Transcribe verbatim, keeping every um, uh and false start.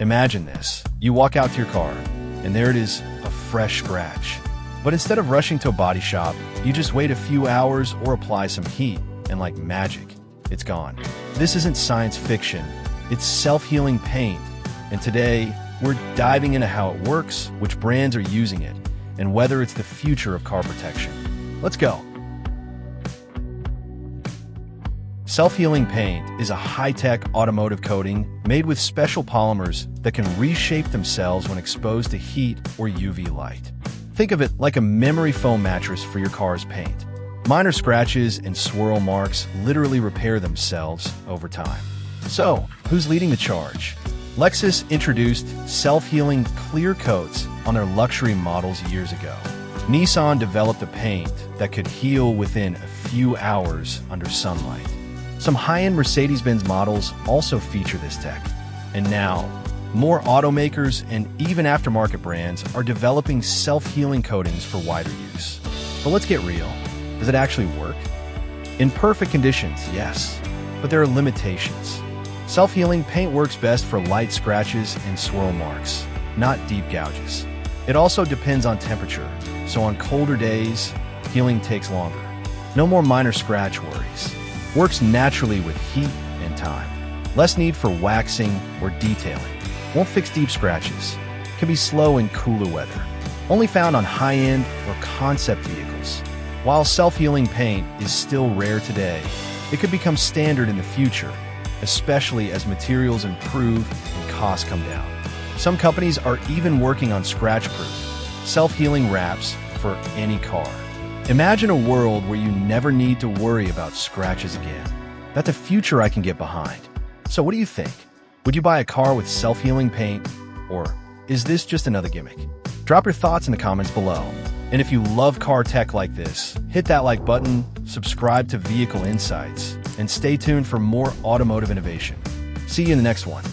Imagine this. You walk out to your car, and there it is, a fresh scratch. But instead of rushing to a body shop, you just wait a few hours or apply some heat, and like magic, it's gone. This isn't science fiction, it's self-healing paint. And today, we're diving into how it works, which brands are using it, and whether it's the future of car protection. Let's go. Self-healing paint is a high-tech automotive coating made with special polymers that can reshape themselves when exposed to heat or U V light. Think of it like a memory foam mattress for your car's paint. Minor scratches and swirl marks literally repair themselves over time. So, who's leading the charge? Lexus introduced self-healing clear coats on their luxury models years ago. Nissan developed a paint that could heal within a few hours under sunlight. Some high-end Mercedes-Benz models also feature this tech. And now, more automakers and even aftermarket brands are developing self-healing coatings for wider use. But let's get real. Does it actually work? In perfect conditions, yes, but there are limitations. Self-healing paint works best for light scratches and swirl marks, not deep gouges. It also depends on temperature, so on colder days, healing takes longer. No more minor scratch worries. Works naturally with heat and time. Less need for waxing or detailing. Won't fix deep scratches. Can be slow in cooler weather. Only found on high-end or concept vehicles. While self-healing paint is still rare today, it could become standard in the future, especially as materials improve and costs come down. Some companies are even working on scratch-proof, self-healing wraps for any car. Imagine a world where you never need to worry about scratches again. That's a future I can get behind. So what do you think? Would you buy a car with self-healing paint, or is this just another gimmick? Drop your thoughts in the comments below. And if you love car tech like this, hit that like button, subscribe to Vehicle Insights, and stay tuned for more automotive innovation. See you in the next one.